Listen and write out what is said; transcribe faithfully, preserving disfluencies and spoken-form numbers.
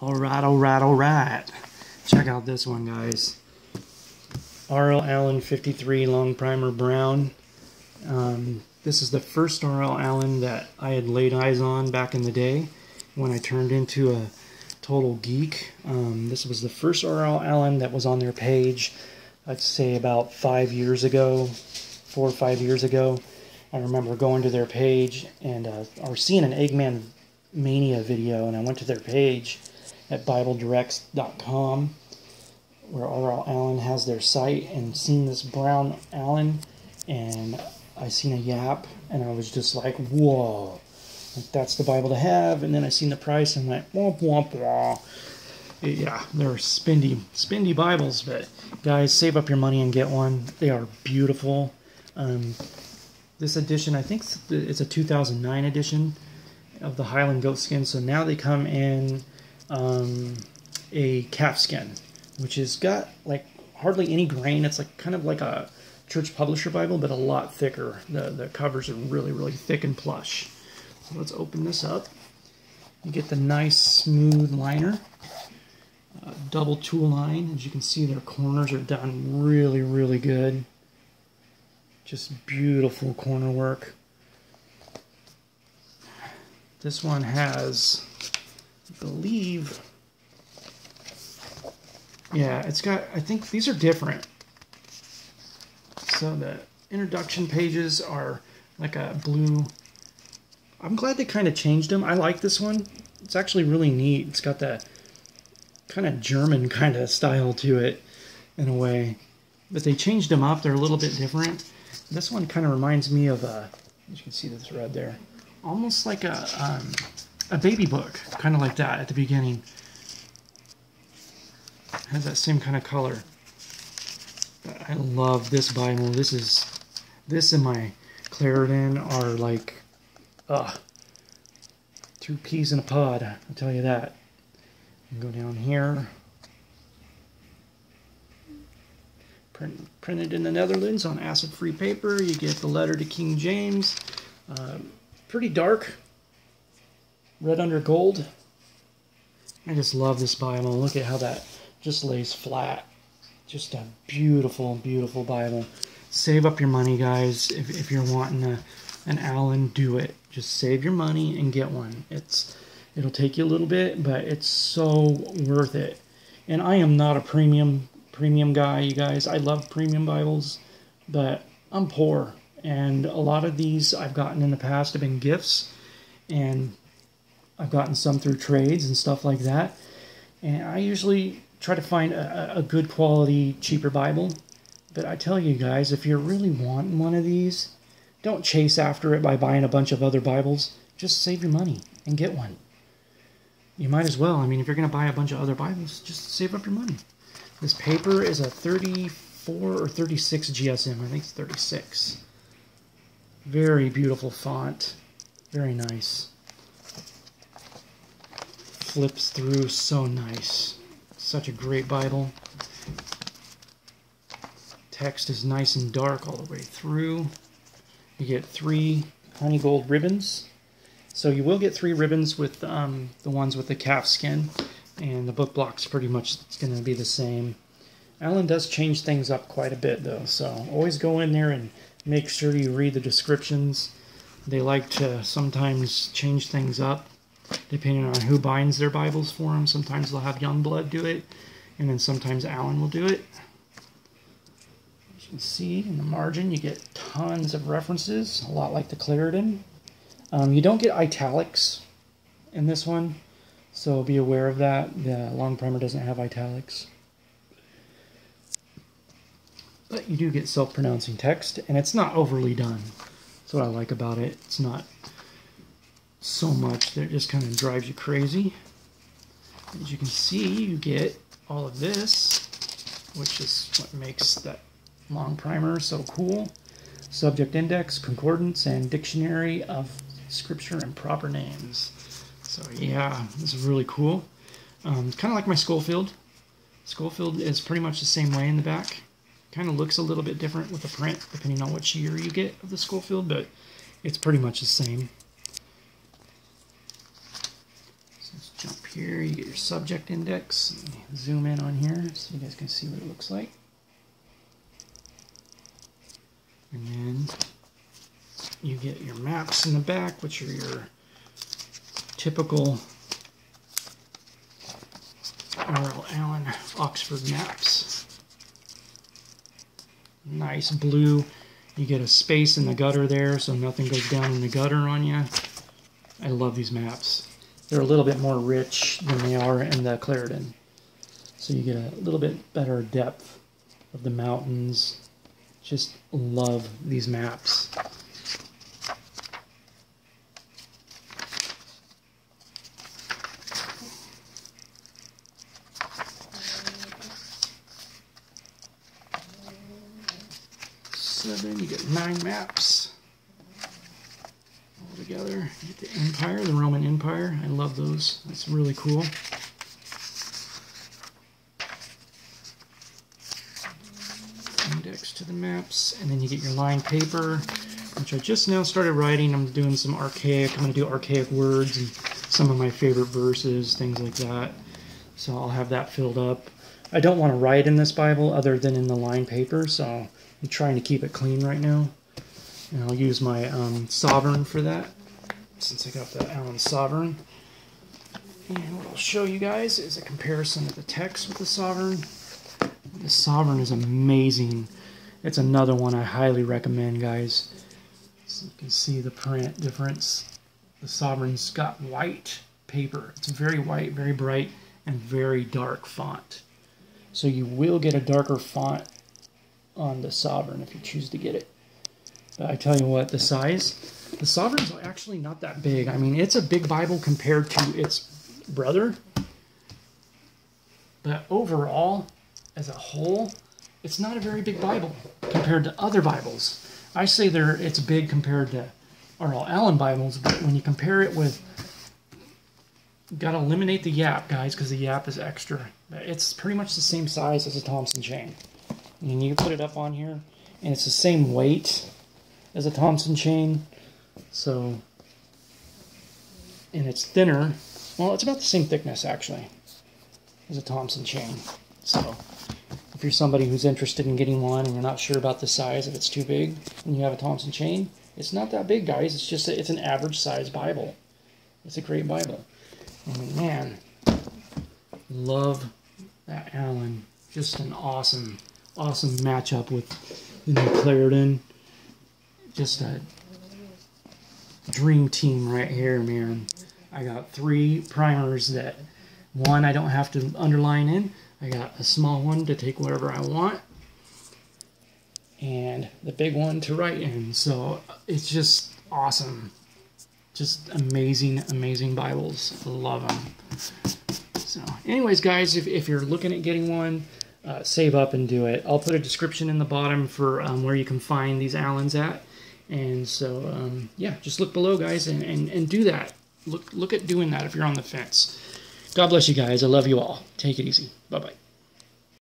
Alright, alright, alright. Check out this one, guys. R L. Allan fifty-three Long Primer Brown. Um, this is the first R L. Allan that I had laid eyes on back in the day when I turned into a total geek. Um, this was the first R L. Allan that was on their page, I'd say about five years ago, four or five years ago. I remember going to their page and uh, or seeing an Eggman Mania video, and I went to their page at Bible Directs dot com where R L. Allan has their site, and seen this brown Allan, and I seen a yap, and I was just like, whoa, like, that's the Bible to have. And then I seen the price and went womp womp womp. Yeah, they're spendy, spendy Bibles, but guys, save up your money and get one. They are beautiful. Um, this edition, I think it's a two thousand nine edition of the Highland Goatskin, so now they come in um, a calf skin, which has got like hardly any grain. It's like kind of like a Church Publisher Bible, but a lot thicker. The, the covers are really, really thick and plush. So let's open this up. You get the nice smooth liner, uh, double tool line. As you can see, their corners are done really, really good. Just beautiful corner work. This one has, I believe, yeah, it's got, I think these are different. So the introduction pages are like a blue. I'm glad they kind of changed them. I like this one. It's actually really neat. It's got that kind of German kind of style to it in a way. But they changed them up. They're a little bit different. This one kind of reminds me of a, as you can see the thread there, almost like a, um, a baby book, kind of like that at the beginning. Has that same kind of color. I love this Bible. This is, this and my Clarendon are like, ugh, two peas in a pod, I'll tell you that. Go down here. Print, printed in the Netherlands on acid-free paper. You get the letter to King James. Um, pretty dark. Red under gold. I just love this Bible. Look at how that just lays flat. Just a beautiful, beautiful Bible. Save up your money, guys. If, if you're wanting a, an Allan, do it. Just save your money and get one. It's, it'll take you a little bit, but it's so worth it. And I am not a premium premium guy, you guys. I love premium Bibles, but I'm poor. And a lot of these I've gotten in the past have been gifts. And I've gotten some through trades and stuff like that. And I usually try to find a, a good quality, cheaper Bible. But I tell you guys, if you're really wanting one of these, don't chase after it by buying a bunch of other Bibles. Just save your money and get one. You might as well. I mean, if you're going to buy a bunch of other Bibles, just save up your money. This paper is a thirty-four or thirty-six G S M. I think it's thirty-six. Very beautiful font. Very nice. Flips through so nice. Such a great Bible. Text is nice and dark all the way through. You get three honey gold ribbons. So you will get three ribbons with um, the ones with the calf skin, and the book block's pretty much going to be the same. Allan does change things up quite a bit though, so always go in there and make sure you read the descriptions. They like to sometimes change things up, depending on who binds their Bibles for them. Sometimes they'll have Youngblood do it, and then sometimes Allan will do it. As you can see in the margin, you get tons of references, a lot like the Clarendon. Um, you don't get italics in this one, so be aware of that. The Long Primer doesn't have italics. But you do get self-pronouncing text, and it's not overly done. That's what I like about it. It's not so much that it just kind of drives you crazy. As you can see, you get all of this, which is what makes that Long Primer so cool. Subject index, concordance, and dictionary of scripture and proper names. So yeah, this is really cool. Um, kind of like my Scofield. Scofield is pretty much the same way in the back. Kind of looks a little bit different with the print, depending on which year you get of the Scofield, but it's pretty much the same. Jump here, you get your subject index. Let me zoom in on here so you guys can see what it looks like. And then you get your maps in the back, which are your typical R L. Allan Oxford maps. Nice blue. You get a space in the gutter there, so nothing goes down in the gutter on you. I love these maps. They're a little bit more rich than they are in the Clarendon. So you get a little bit better depth of the mountains. Just love these maps. Seven, you get nine maps all together. You get the Empire, the Roman Empire. I love those. That's really cool. Index to the maps, and then you get your lined paper, which I just now started writing. I'm doing some archaic. I'm going to do archaic words and some of my favorite verses, things like that. So I'll have that filled up. I don't want to write in this Bible other than in the lined paper, so I'm trying to keep it clean right now, and I'll use my um, Sovereign for that, since I got the Allan Sovereign. And what I'll show you guys is a comparison of the text with the Sovereign. The Sovereign is amazing. It's another one I highly recommend, guys. So you can see the print difference. The Sovereign's got white paper. It's very white, very bright, and very dark font. So you will get a darker font on the Sovereign if you choose to get it. But I tell you what, the size, the Sovereign's actually not that big. I mean, it's a big Bible compared to its brother, but overall, as a whole, it's not a very big Bible compared to other Bibles. I say they're, it's big compared to R L. Allan Bibles, but when you compare it with, gotta eliminate the Yap, guys, because the Yap is extra. It's pretty much the same size as a Thompson chain. And you can put it up on here, and it's the same weight as a Thompson chain, so, and it's thinner. Well, it's about the same thickness, actually, as a Thompson chain. So, if you're somebody who's interested in getting one and you're not sure about the size, if it's too big, and you have a Thompson chain, it's not that big, guys. It's just a, it's an average size Bible. It's a great Bible. I mean, man, love that Allan. Just an awesome. Awesome matchup with the new Clarendon. Just a dream team right here, man. I got three primers that, one I don't have to underline in. I got a small one to take whatever I want, and the big one to write in. So it's just awesome. Just amazing, amazing Bibles. Love them. So anyways, guys, if, if you're looking at getting one, Uh, save up and do it. I'll put a description in the bottom for um, where you can find these Allans at. And so, um, yeah, just look below, guys, and, and, and do that. Look, look at doing that if you're on the fence. God bless you guys. I love you all. Take it easy. Bye-bye.